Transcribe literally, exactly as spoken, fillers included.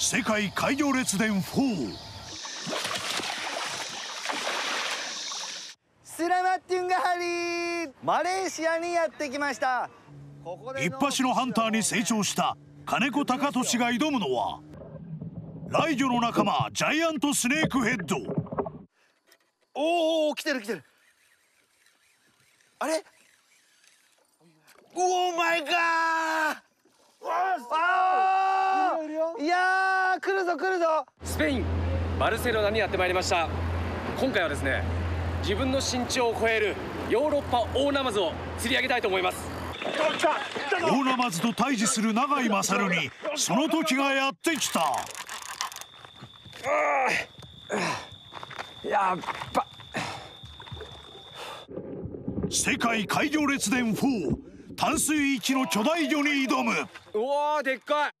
世界開業列伝フォー。スラマッティンガハリー、マレーシアにやってきました。一発のハンターに成長した金子貴俊が挑むのは雷魚の仲間、ジャイアントスネークヘッド。おお、来てる来てる。あれ、オーマイガー、あー、いやー、来るぞ来るぞ。スペインバルセロナにやってまいりました。今回はですね、自分の身長を超えるヨーロッパ大ナマズを釣り上げたいと思います。大ナマズと対峙する永井勝にその時がやってきた。やっぱ世界開業列伝フォー、淡水域の巨大魚に挑む。うわー、でっかい。